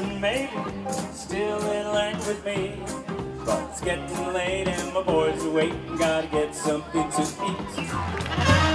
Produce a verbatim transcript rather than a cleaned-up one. And maybe still in line with me, but it's getting late and my boys are waiting, gotta get something to eat.